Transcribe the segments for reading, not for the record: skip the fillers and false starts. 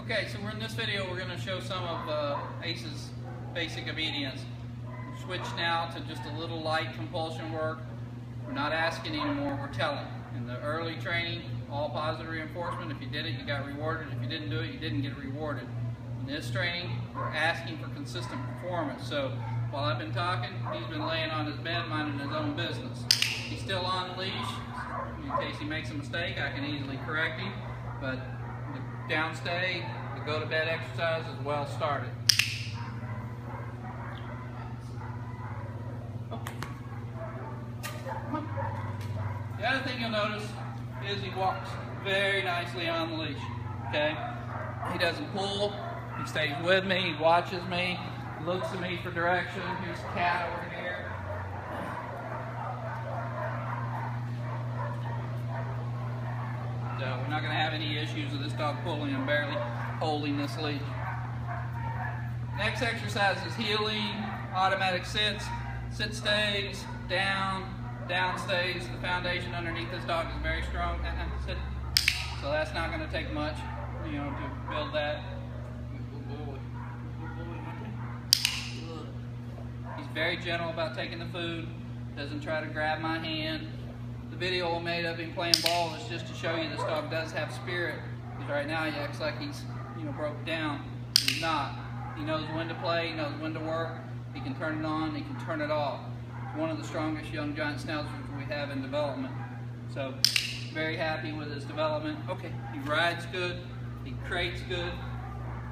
Okay, so we're in this video, we're going to show some of Ace's basic obedience. Switch now to just a little light compulsion work. We're not asking anymore, we're telling. In the early training, all positive reinforcement. If you did it, you got rewarded. If you didn't do it, you didn't get rewarded. In this training, we're asking for consistent performance. So while I've been talking, he's been laying on his bed, minding his own business. He's still on the leash. In case he makes a mistake, I can easily correct him. But the downstay, the go-to-bed exercise is well started. The other thing you'll notice is he walks very nicely on the leash, okay? He doesn't pull, he stays with me, he watches me, looks at me for direction. Here's a cat over here. So we're not going to have any issues with this dog pulling and barely holding this leash. Next exercise is heeling, automatic sits, sit stays, down. Down stays. The foundation underneath this dog is very strong. So that's not going to take much, to build that. He's very gentle about taking the food. Doesn't try to grab my hand. The video I made of him playing ball is just to show you this dog does have spirit. Because right now he acts like he's broke down. He's not. He knows when to play. He knows when to work. He can turn it on. He can turn it off. One of the strongest young Giant Schnauzers we have in development. So, very happy with his development. Okay, he rides good, he crates good,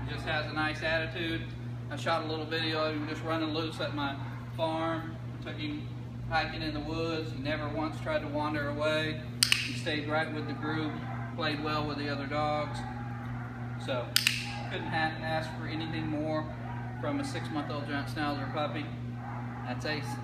he just has a nice attitude. I shot a little video of him just running loose at my farm. I took him hiking in the woods. He never once tried to wander away. He stayed right with the group, played well with the other dogs. So, couldn't ask for anything more from a 6-month-old Giant Schnauzer puppy. That's Ace.